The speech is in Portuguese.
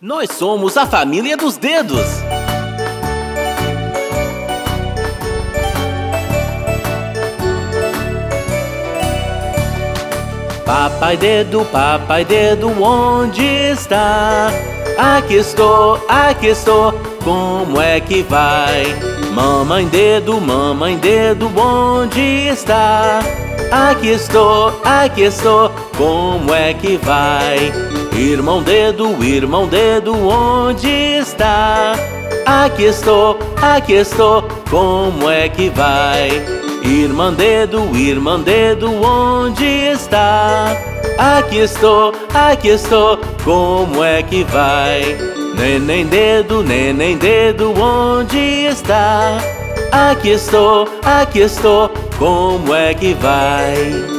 Nós somos a família dos dedos. Papai dedo, onde está? Aqui estou, como é que vai? Mamãe dedo, onde está? Aqui estou, como é que vai? Irmão dedo, onde está? Aqui estou, como é que vai? Irmã dedo, onde está? Aqui estou, como é que vai? Neném dedo, onde está? Aqui estou, como é que vai?